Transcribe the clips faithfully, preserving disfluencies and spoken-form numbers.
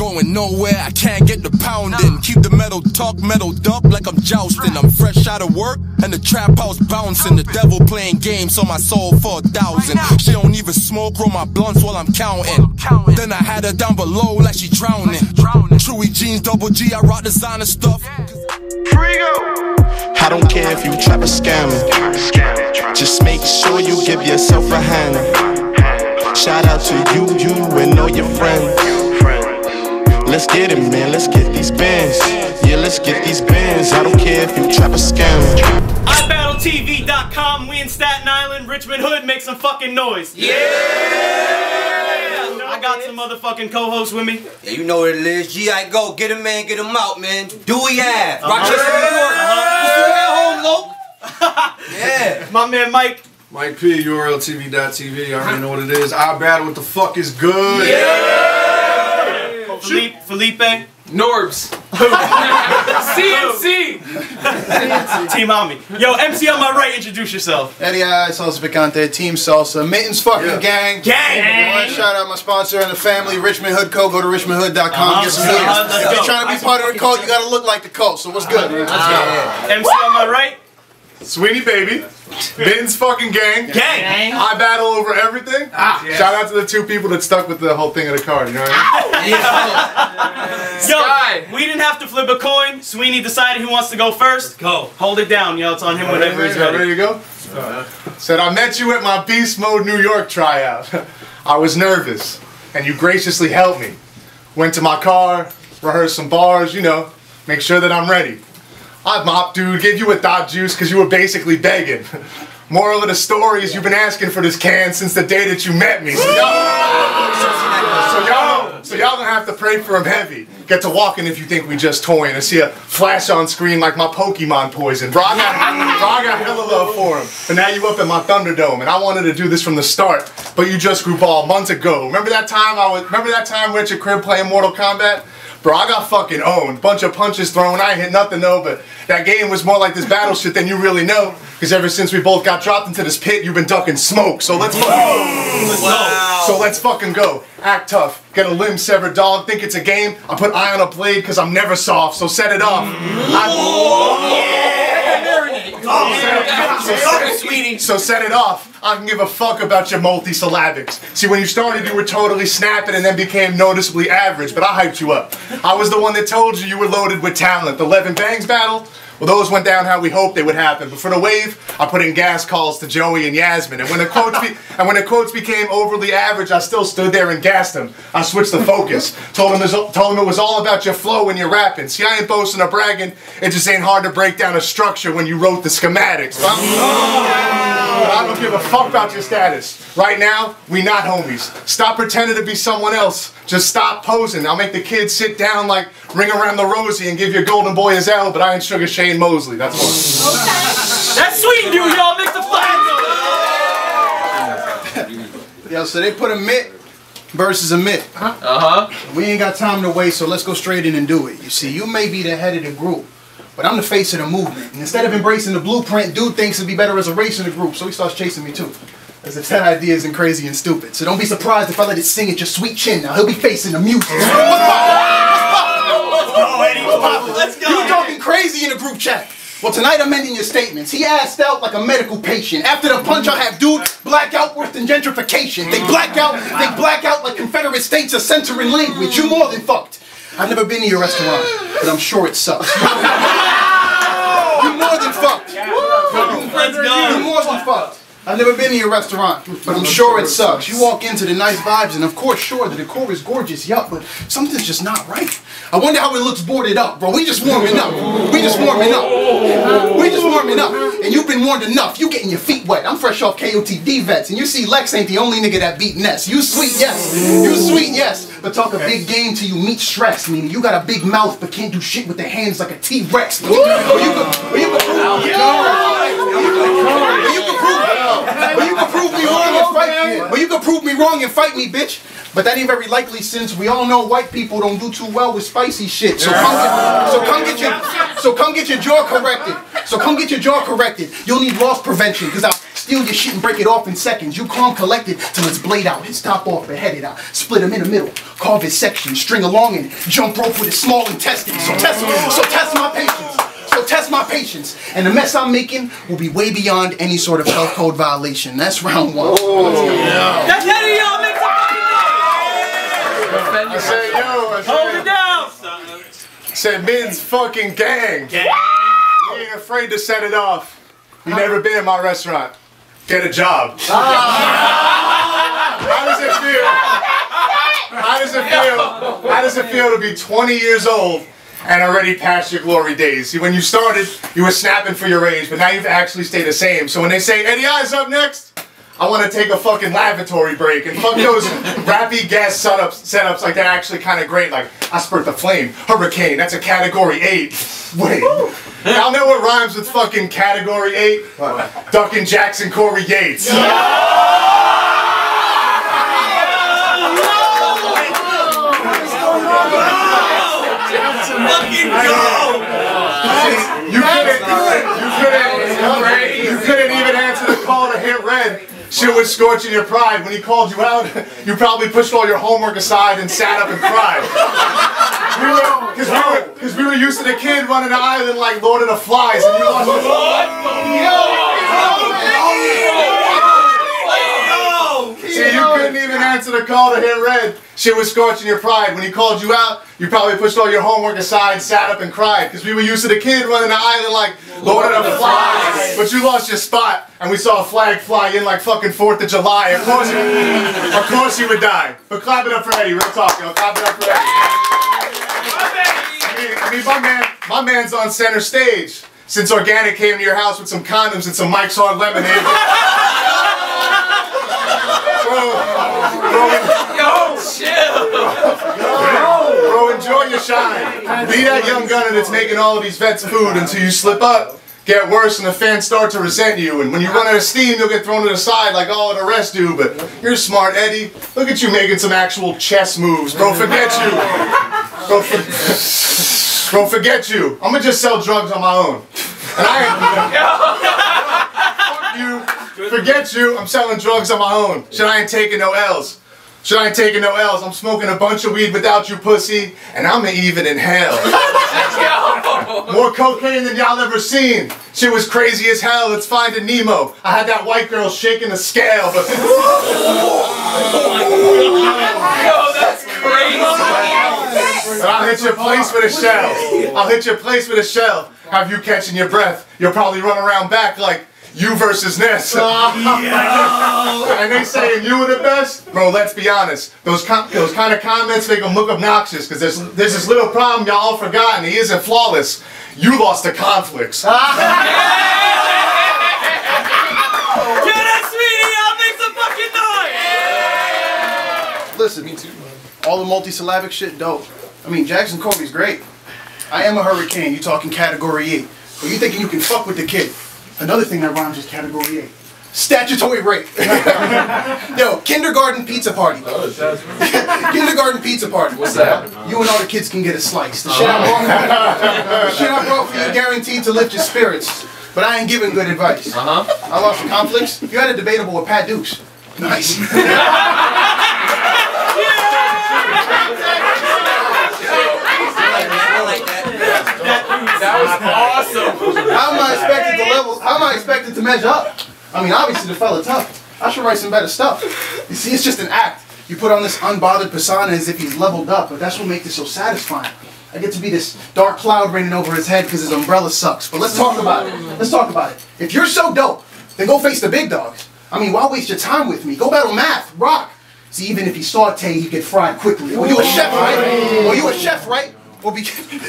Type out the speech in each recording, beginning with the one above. going nowhere, I can't get the pounding. Keep the metal talk, metal duck like I'm jousting. I'm fresh out of work and the trap house bouncing. The devil playing games on my soul for a thousand. She don't even smoke, roll my blunts while I'm counting. Then I had her down below like she drowning. Chewy jeans, double G, I rock designer stuff. I don't care if you trap or scamming, just make sure you give yourself a hand. Shout out to you, you and all your friends. Let's get it, man, let's get these bands. Yeah, let's get these bands. I don't care if you trap or scamming. I Battle T V dot com, we in Staten Island, Richmond Hood, make some fucking noise. Yeah! I got some motherfucking co-hosts with me. Yeah, you know what it is. G, I go. Get him, man. Get him out, man. Dewey I. Rochester, New York. You still at home, Loke? Yeah. My man, Mike. Mike P, U R L T V dot T V. I already know what it is. I battle. What the fuck is good? Yeah. yeah. Felipe. Felipe. Norbs. C N C. Team Ami. Yo, M C on my right, introduce yourself. EDDY I, Salsa Picante, Team Salsa, Mittens fucking yeah. gang. Gang! gang. One shout out my sponsor and the family, Richmond Hood Co. Go to Richmond Hood dot com. Uh-huh. Get some uh-huh. hoodies. Uh-huh. If you're trying to be I part of the cult, you gotta look like the cult. So what's good? Uh-huh. Uh-huh. M C Woo! On my right. Sweeney Baby, Mittens fucking gang. gang, gang. I battle over everything. Ah, yes. Shout out to the two people that stuck with the whole thing of the card. You know what I mean? Yo, Sky. We didn't have to flip a coin. Sweeney decided who wants to go first. Go, hold it down, yo. It's on him right, whenever he's ready. Ready to go? Uh, Said I met you at my Beast Mode New York tryout. I was nervous, and you graciously helped me. Went to my car, rehearsed some bars. You know, make sure that I'm ready. I mopped, dude, gave you a thought juice because you were basically begging. Moral of the story is you've been asking for this can since the day that you met me. So y'all so y'all so gonna have to pray for him heavy. Get to walking if you think we just toying and see a flash on screen like my Pokemon poison. Bro, I got, got hella love for him. But now you up at my Thunderdome, and I wanted to do this from the start, but you just grew ball months ago. Remember that time I was remember that time we're at your crib playing Mortal Kombat? Bro, I got fucking owned. Bunch of punches thrown. I ain't hit nothing though, but that game was more like this battle shit than you really know. Because ever since we both got dropped into this pit, you've been ducking smoke. So let's fucking go. Let's wow. go. So let's fucking go. Act tough. Get a limb severed, dog. Think it's a game. I put eye on a blade because I'm never soft. So set it off. So set it off. I can give a fuck about your multi-syllabics. See, when you started, you were totally snapping and then became noticeably average, but I hyped you up. I was the one that told you you were loaded with talent. The eleven Bangs battle, well, those went down how we hoped they would happen. But for the wave, I put in gas calls to Joey and Yasmin. And when the quotes, be and when the quotes became overly average, I still stood there and gassed them. I switched the focus. Told him it was all about your flow when you're rapping. See, I ain't boasting or bragging. It just ain't hard to break down a structure when you wrote the schematics. But I don't give a fuck about your status. Right now, we not homies. Stop pretending to be someone else. Just stop posing. I'll make the kids sit down like Ring Around the Rosie and give your golden boy his L, but I ain't Sugar Shane Mosley. That's all. That's sweet, dude. Y'all make the flag. Yo, so they put a mitt versus a mitt. Uh huh. We ain't got time to waste, so let's go straight in and do it. You see, you may be the head of the group, but I'm the face of the movement. And instead of embracing the blueprint, dude thinks it'd be better as a race in the group, so he starts chasing me too. As if that idea isn't crazy and stupid. So don't be surprised if I let it sing at your sweet chin. Now he'll be facing the music. What's poppin'? What's poppin'? What's poppin'? Let's go. You talking crazy in the group chat. Well, tonight I'm ending your statements. He assed out like a medical patient. After the punch, I have dude black out worse than gentrification. They black out, they black out like Confederate states are censoring language. You more than fucked. I've never been to your restaurant, but I'm sure it sucks. You more than fucked. You more than fucked. I've never been to your restaurant, but I'm sure it sucks. You walk into the nice vibes, and of course, sure, the decor is gorgeous, yup, but something's just not right. I wonder how it looks boarded up, bro. We just warming up. We just warming up. We just warming up. And you've been warned enough. You getting your feet wet. I'm fresh off K O T D vets, and you see Lex ain't the only nigga that beat Ness. You sweet, yes. You sweet, yes. But talk a big game till you meet stress, meaning you got a big mouth but can't do shit with the hands like a T-Rex. Or you can prove me wrong and fight me. Or you can prove me wrong and fight me, bitch. But that ain't very likely since we all know white people don't do too well with spicy shit. So come get, so come get your so come get your jaw corrected. So come get your jaw corrected. You'll need loss prevention because I Steal your shit and break it off in seconds. You calm collected till it's blade out, his top off and headed out. Split him in the middle, carve his section, string along and jump rope with his small intestine. So test him, so test my patience. So test my patience, and the mess I'm making will be way beyond any sort of health code violation. That's round one. Oh, yeah. That's Eddie, y'all. Make some fucking noise. I said, yo, I said, hold it down. I said, men's fucking gang. gang. You ain't afraid to set it off. You never been in my restaurant. Get a job. Oh. How does it feel? How does it feel? How does it feel to be twenty years old and already past your glory days? See, when you started, you were snapping for your range, but now you've actually stayed the same. So when they say, Eddy I's up next, I want to take a fucking lavatory break. And fuck those rappy gas setups, setups like they're actually kind of great. Like, I spurt the flame. Hurricane, that's a category eight. Wait. Y'all know what rhymes with fucking category eight? What? Duncan Jackson, Corey Yates. Yeah! You couldn't even answer the call to hit red. Shit was scorching your pride. When he called you out, you probably pushed all your homework aside and sat up and cried. Because we, we, we were used to the kid running the island like Lord of the Flies, and you lost your oh, no. See, you couldn't even answer the call to hit red. Shit was scorching your pride. When he called you out, you probably pushed all your homework aside, sat up and cried, because we were used to the kid running the island like Lord of the Flies, but you lost your spot, and we saw a flag fly in like fucking fourth of July. Of course, of course you would die. But clap it up for Eddie, real talk, yo. Clap it up for Eddie. I mean, I mean, my man, my man's on center stage since Organic came to your house with some condoms and some Mike's Hard Lemonade. Yo, chill. Bro, enjoy your shine. Be that young gunner that's making all of these vets food until you slip up, get worse, and the fans start to resent you. And when you run out of steam, you'll get thrown to the side like all of the rest do. But you're smart, Eddie. Look at you making some actual chess moves. Bro, forget you. Bro, for bro forget you. I'm gonna just sell drugs on my own. And I ain't. Fuck you. Forget you. I'm selling drugs on my own. Shit, I ain't taking no L's. Shit, I ain't taking no L's. I'm smoking a bunch of weed without you, pussy, and I'ma even inhale. More cocaine than y'all ever seen. Shit was crazy as hell. It's Finding Nemo. I had that white girl shaking the scale, but. Yo, that's crazy. But I'll hit your place with a shell. I'll hit your place with a shell. Have you catching your breath? You'll probably run around back like. You versus Ness. And they saying you were the best? Bro, let's be honest. Those, com those kind of comments make them look obnoxious because there's, there's this little problem y'all all forgotten. He isn't flawless. You lost the conflicts. Get it, Sweeney! I'll make some fucking noise! Listen, me too. All the multi-syllabic shit, dope. I mean, Jackson Kobe's great. I am a hurricane. You talking category eight. But you thinking you can fuck with the kid. Another thing that rhymes is category eight. Statutory rape. Yo, kindergarten pizza party. Oh, kindergarten pizza party. What's that? You and all the kids can get a slice. The shit I brought, the shit I brought for you guaranteed to lift your spirits. But I ain't giving good advice. Uh huh. I lost the conflicts. You had a debatable with Pat Dukes. Nice. That was awesome. How am I expected to level? How am I expected to measure up? I mean, obviously the fella tough. I should write some better stuff. You see, it's just an act. You put on this unbothered persona as if he's leveled up, but that's what makes it so satisfying. I get to be this dark cloud raining over his head because his umbrella sucks. But let's talk about it. Let's talk about it. If you're so dope, then go face the big dogs. I mean, why waste your time with me? Go battle math, rock. See, even if he sauteed, he'd get fried quickly. Well, you a chef, right? Well, you a chef, right? Or be,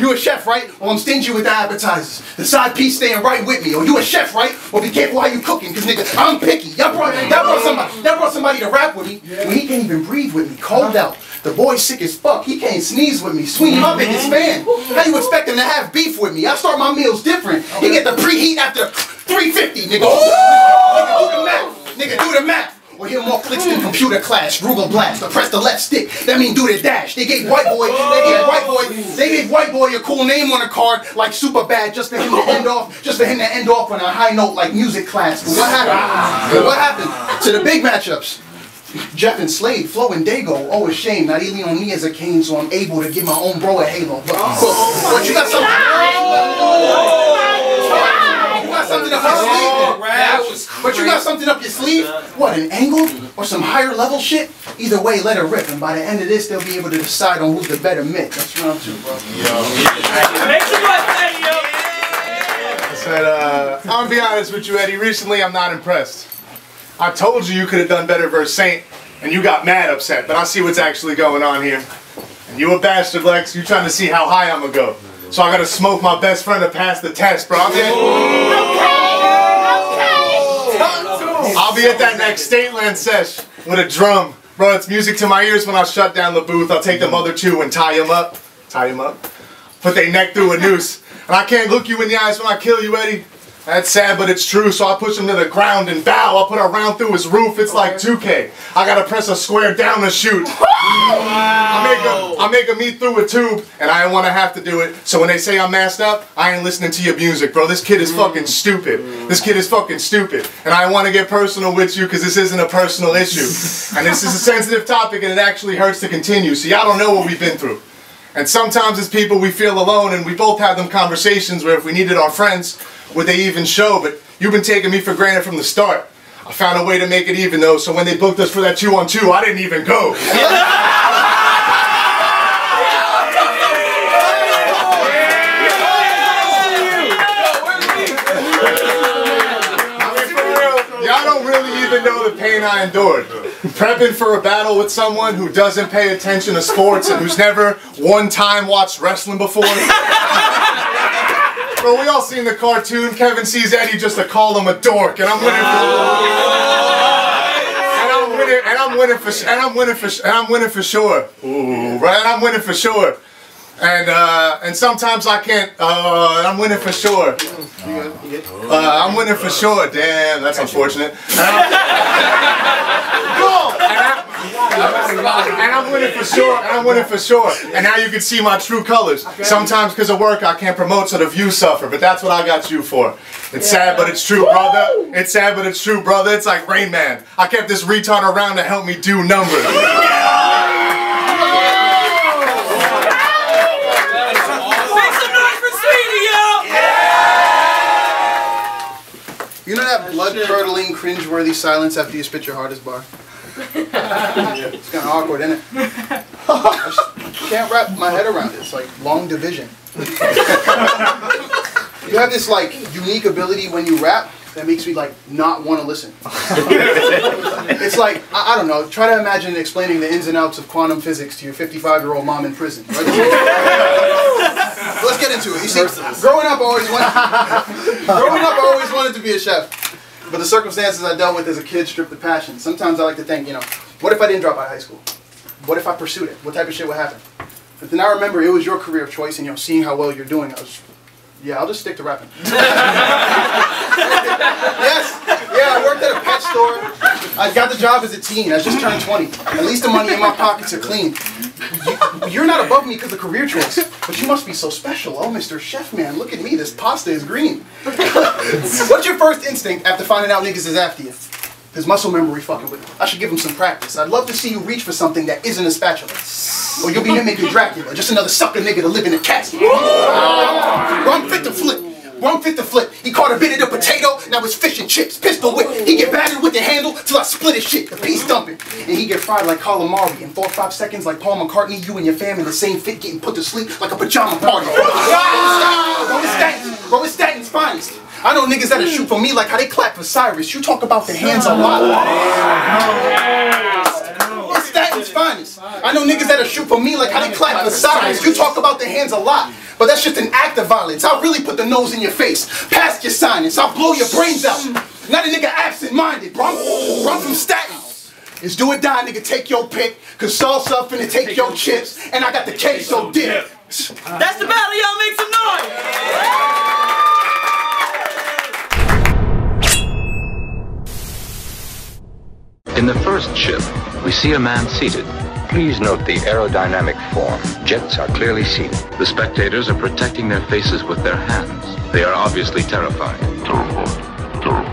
you a chef, right? Well, I'm stingy with the appetizers. The side piece staying right with me. Or you a chef, right? Or be careful how you cooking, because nigga, I'm picky. Y'all brought, brought somebody, y'all brought somebody to rap with me. When well, he can't even breathe with me. Cold out. The boy's sick as fuck. He can't sneeze with me. Swing him up in his fan. How you expect him to have beef with me? I start my meals different. He get the preheat after three fifty, nigga. Nigga, do the math. Nigga, do the math. We'll hear more clicks than computer clash. Rugal blast. Press the left stick. That mean do the dash. They gave white boy. They gave white boy. They gave white boy a cool name on a card like super bad just for him to end off. Just for him to end off on a high note like music class. But what happened? But what happened to the big matchups? Jeff and Slade, Flo and Dago, oh a shame, not even on me as a cane, so I'm able to give my own bro a halo. But, oh, but, but you got something oh, you got something up your sleeve. That was but you got something up your sleeve? What, an angle? Or some higher level shit? Either way, let it rip, and by the end of this, they'll be able to decide on who's the better mitt. That's round two, bro. Yo. Make some noise, Eddie, yo. But, uh, I'm gonna be honest with you, Eddie, recently I'm not impressed. I told you you could have done better versus Saint, and you got mad upset, but I see what's actually going on here. And you a bastard, Lex. You trying to see how high I'm going to go. So I got to smoke my best friend to pass the test, bro. I'm getting... Okay, okay. I'll be at that next Stateland sesh with a drum. Bro, it's music to my ears when I shut down the booth. I'll take them other two and tie them up. Tie them up. Put their neck through a noose. And I can't look you in the eyes when I kill you, Eddie. That's sad, but it's true, so I push him to the ground and bow. I put a round through his roof, it's like two K. I gotta press a square down to shoot. Wow. I make him eat through a tube, and I don't wanna have to do it. So when they say I'm masked up, I ain't listening to your music, bro. This kid is fucking stupid. This kid is fucking stupid. And I wanna get personal with you, because this isn't a personal issue. And this is a sensitive topic, and it actually hurts to continue. So y'all don't know what we've been through. And sometimes as people, we feel alone, and we both have them conversations where if we needed our friends, would they even show? But you've been taking me for granted from the start. I found a way to make it even though, so when they booked us for that two on two, I didn't even go. Y'all don't really even know the pain I endured. Prepping for a battle with someone who doesn't pay attention to sports and who's never one time watched wrestling before. Bro, we all seen the cartoon, Kevin sees Eddie just to call him a dork, and I'm winning for oh. and I'm winning and I'm winning for and I'm winning for and I'm winning for sure. Ooh, right? And I'm winning for sure. And uh and sometimes I can't uh I'm winning for sure. Uh I'm winning for sure, damn, that's unfortunate. And I'm winning for sure, and I'm winning for sure. And now you can see my true colors. Sometimes because of work I can't promote so the views suffer, but that's what I got you for. It's sad but it's true, brother. It's sad but it's true, brother. It's like Rain Man. I kept this retard around to help me do numbers. You know that blood-curdling, cringe-worthy silence after you spit your hardest bar? Yeah, it's kind of awkward, isn't it? I just can't wrap my head around it. It's like long division. You have this like unique ability when you rap that makes me like not want to listen. It's like, I, I don't know, try to imagine explaining the ins and outs of quantum physics to your fifty-five-year-old mom in prison. Right? Let's get into it. You see, growing up I always wanted, growing up I always wanted to be a chef. But the circumstances I dealt with as a kid stripped the passion. Sometimes I like to think, you know, what if I didn't drop out of high school? What if I pursued it? What type of shit would happen? But then I remember it was your career of choice and, you know, seeing how well you're doing, I was, yeah, I'll just stick to rapping. Yes, yeah, I worked at a pet store. I got the job as a teen. I just turned twenty. At least the money in my pockets are clean. You're not above me because of career choice, but you must be so special. Oh, Mister Chef Man, look at me. This pasta is green. What's your first instinct after finding out niggas is after you? His muscle memory fucking with him. I should give him some practice. I'd love to see you reach for something that isn't a spatula. Or you'll be mimicking Dracula, just another sucker nigga to live in a casket. Wrong fit to flip. Wrong fit to flip. He caught a bit of the potato, now it's fish and chips. Pistol whip. He get battered with the handle till I split his shit. The piece dumping. And he get fried like calamari. In four or five seconds like Paul McCartney, you and your fam in the same fit getting put to sleep like a pajama party. Roman Statins. Roman Statins finest. I know niggas that'll shoot for me like how they clap for Cyrus. You talk about the hands a lot. Roman Statins finest. I know niggas that'll shoot for me like how they clap for Cyrus. You talk about the hands a lot. But that's just an act of violence. I'll really put the nose in your face. Past your sinus. I'll blow your brains out. Not a nigga absent-minded, bro. I'm, bro, I'm from Staten. It's do or die, nigga. Take your pick. Cause salsa finna take your chips. And I got the queso dip. That's the battle, y'all. Make some noise. In the first ship, we see a man seated. Please note the aerodynamic form. Jets are clearly seated. The spectators are protecting their faces with their hands. They are obviously terrified. Terrified. Terrified.